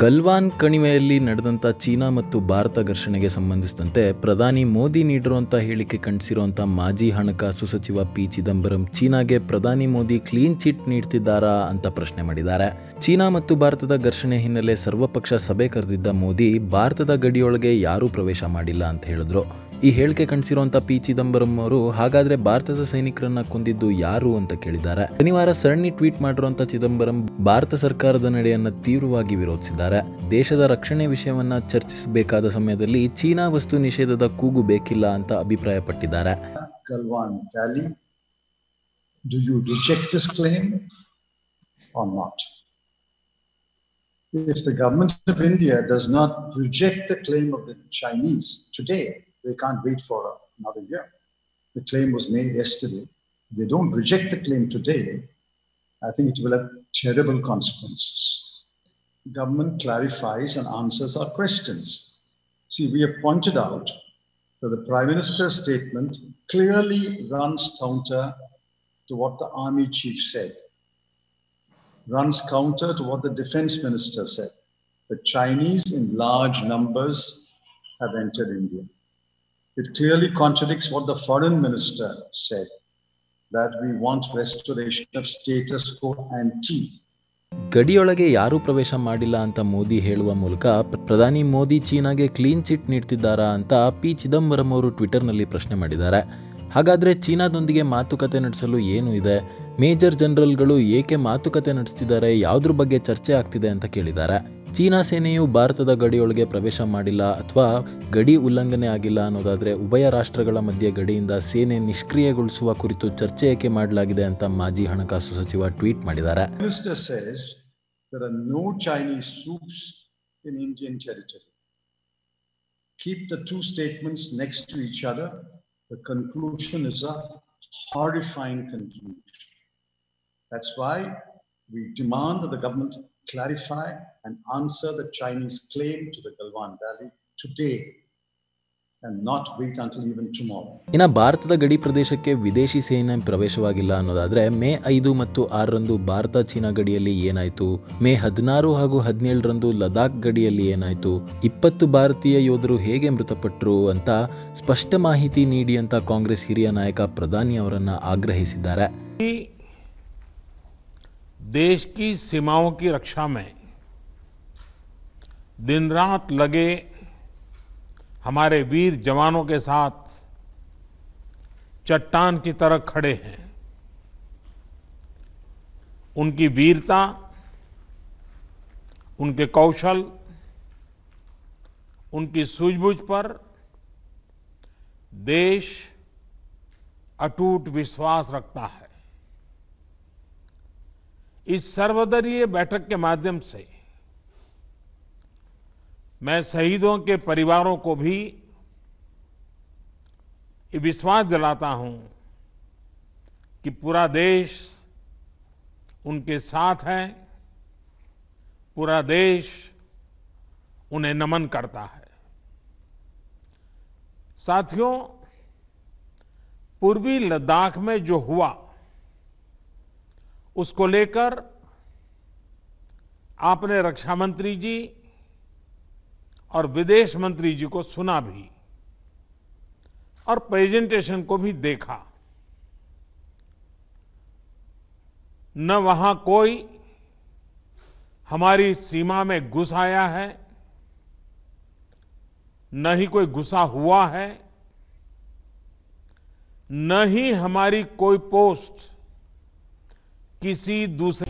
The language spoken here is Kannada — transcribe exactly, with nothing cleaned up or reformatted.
ಗಲ್ವಾನ್ ಕಣಿವೆಯಲ್ಲಿ ನಡೆದಂಥ ಚೀನಾ ಮತ್ತು ಭಾರತ ಘರ್ಷಣೆಗೆ ಸಂಬಂಧಿಸಿದಂತೆ ಪ್ರಧಾನಿ ಮೋದಿ ನೀಡಿರುವಂಥ ಹೇಳಿಕೆ ಖಂಡಿಸಿರುವಂಥ ಮಾಜಿ ಹಣಕಾಸು ಸಚಿವ ಪಿ ಚಿದಂಬರಂ ಚೀನಾಗೆ ಪ್ರಧಾನಿ ಮೋದಿ ಕ್ಲೀನ್ ಚಿಟ್ ನೀಡ್ತಿದ್ದಾರಾ ಅಂತ ಪ್ರಶ್ನೆ ಮಾಡಿದ್ದಾರೆ. ಚೀನಾ ಮತ್ತು ಭಾರತದ ಘರ್ಷಣೆ ಹಿನ್ನೆಲೆ ಸರ್ವಪಕ್ಷ ಸಭೆ ಕರೆದಿದ್ದ ಮೋದಿ ಭಾರತದ ಗಡಿಯೊಳಗೆ ಯಾರೂ ಪ್ರವೇಶ ಮಾಡಿಲ್ಲ ಅಂತ ಹೇಳಿದ್ರು. ಈ ಹೇಳಿಕೆ ಖಂಡಿಸಿರುವಂಥ ಪಿ ಚಿದಂಬರಂ ಅವರು ಹಾಗಾದರೆ ಭಾರತದ ಸೈನಿಕರನ್ನ ಕೊಂದಿದ್ದು ಯಾರು ಅಂತ ಕೇಳಿದ್ದಾರೆ. ಶನಿವಾರ ಸರಣಿ ಟ್ವೀಟ್ ಮಾಡಿರುವಂಥ ಚಿದಂಬರಂ ಭಾರತ ಸರ್ಕಾರದ ನಡೆಯನ್ನು ತೀವ್ರವಾಗಿ ವಿರೋಧಿಸಿದ್ದಾರೆ. ದೇಶದ ರಕ್ಷಣೆ ವಿಷಯವನ್ನ ಚರ್ಚಿಸಬೇಕಾದ ಸಮಯದಲ್ಲಿ ಚೀನಾ ವಸ್ತು ನಿಷೇಧದ ಕೂಗು ಬೇಕಿಲ್ಲ ಅಂತ ಅಭಿಪ್ರಾಯಪಟ್ಟಿದ್ದಾರೆ. They can't wait for another year. The claim was made yesterday. If they don't reject the claim today, I think it will have terrible consequences. Government clarifies and answers our questions. See, we have pointed out that the Prime Minister's statement clearly runs counter to what the Army Chief said, runs counter to what the Defense Minister said. The Chinese in large numbers have entered India. It clearly contradicts what the foreign minister said, that we want restoration of status quo ante. ಗಡಿಯೊಳಗೆ ಯಾರೂ ಪ್ರವೇಶ ಮಾಡಿಲ್ಲ ಅಂತ ಮೋದಿ ಹೇಳುವ ಮೂಲಕ ಪ್ರಧಾನಿ ಮೋದಿ ಚೀನಾಗೆ ಕ್ಲೀನ್ ಚಿಟ್ ನೀಡ್ತಿದ್ದಾರಾ ಅಂತ ಪಿ ಚಿದಂಬರಂ ಅವರು ಟ್ವಿಟರ್ನಲ್ಲಿ ಪ್ರಶ್ನೆ ಮಾಡಿದ್ದಾರೆ. ಹಾಗಾದರೆ ಚೀನಾದೊಂದಿಗೆ ಮಾತುಕತೆ ನಡೆಸಲು ಏನು ಇದೆ, ಮೇಜರ್ ಜನರಲ್ಗಳು ಏಕೆ ಮಾತುಕತೆ ನಡೆಸ್ತಿದ್ದಾರೆ, ಯಾವುದ್ರ ಬಗ್ಗೆ ಚರ್ಚೆ ಆಗ್ತಿದೆ ಅಂತ ಕೇಳಿದ್ದಾರೆ. ಚೀನಾ ಸೇನೆಯು ಭಾರತದ ಗಡಿಯೊಳಗೆ ಪ್ರವೇಶ ಮಾಡಿಲ್ಲ ಅಥವಾ ಗಡಿ ಉಲ್ಲಂಘನೆ ಆಗಿಲ್ಲ ಅನ್ನೋದಾದರೆ ಉಭಯ ರಾಷ್ಟ್ರಗಳ ಮಧ್ಯೆ ಗಡಿಯಿಂದ ಸೇನೆ ನಿಷ್ಕ್ರಿಯಗೊಳಿಸುವ ಕುರಿತು ಚರ್ಚೆ ಏಕೆ ಮಾಡಲಾಗಿದೆ ಅಂತ ಮಾಜಿ ಹಣಕಾಸು ಸಚಿವ ಟ್ವೀಟ್ ಮಾಡಿದ್ದಾರೆ. The conclusion is a horrifying conclusion. That's why we demand that the government clarify and answer the Chinese claim to the Galwan Valley today and not wait until even tomorrow. ಇನ್ನು ಭಾರತದ ಗಡಿ ಪ್ರದೇಶಕ್ಕೆ ವಿದೇಶಿ ಸೇನೆ ಪ್ರವೇಶವಾಗಿಲ್ಲ ಅನ್ನೋದಾದ್ರೆ ಮೇ ಐದು ಮತ್ತು ಆರರಂದು ಭಾರತ ಚೀನಾ ಗಡಿಯಲ್ಲಿ ಏನಾಯಿತು, ಮೇ ಹದಿನಾರು ಹಾಗೂ ಹದಿನೇಳರಂದು ಲದಾಖ್ ಗಡಿಯಲ್ಲಿ ಏನಾಯಿತು, ಇಪ್ಪತ್ತು ಭಾರತೀಯ ಯೋಧರು ಹೇಗೆ ಮೃತಪಟ್ಟರು ಅಂತ ಸ್ಪಷ್ಟ ಮಾಹಿತಿ ನೀಡಿ ಅಂತ ಕಾಂಗ್ರೆಸ್ ಹಿರಿಯ ನಾಯಕ ಪ್ರಧಾನಿ ಅವರನ್ನ ಆಗ್ರಹಿಸಿದ್ದಾರೆ. ದೇಶ ಕಿ ಸೀಮಾओं की रक्षा में दिन रात लगे हमारे वीर जवानों के साथ चट्टान की तरह खड़े हैं. उनकी वीरता, उनके कौशल, उनकी सूझबूझ पर देश अटूट विश्वास रखता है. इस सर्वदलीय बैठक के माध्यम से मैं शहीदों के परिवारों को भी विश्वास दिलाता हूं कि पूरा देश उनके साथ है, पूरा देश उन्हें नमन करता है. साथियों, पूर्वी लद्दाख में जो हुआ उसको लेकर आपने रक्षा मंत्री जी और विदेश मंत्री जी को सुना भी और प्रेजेंटेशन को भी देखा. न वहां कोई हमारी सीमा में घुस आया है, न ही कोई घुसा हुआ है, न ही हमारी कोई पोस्ट किसी दूसरे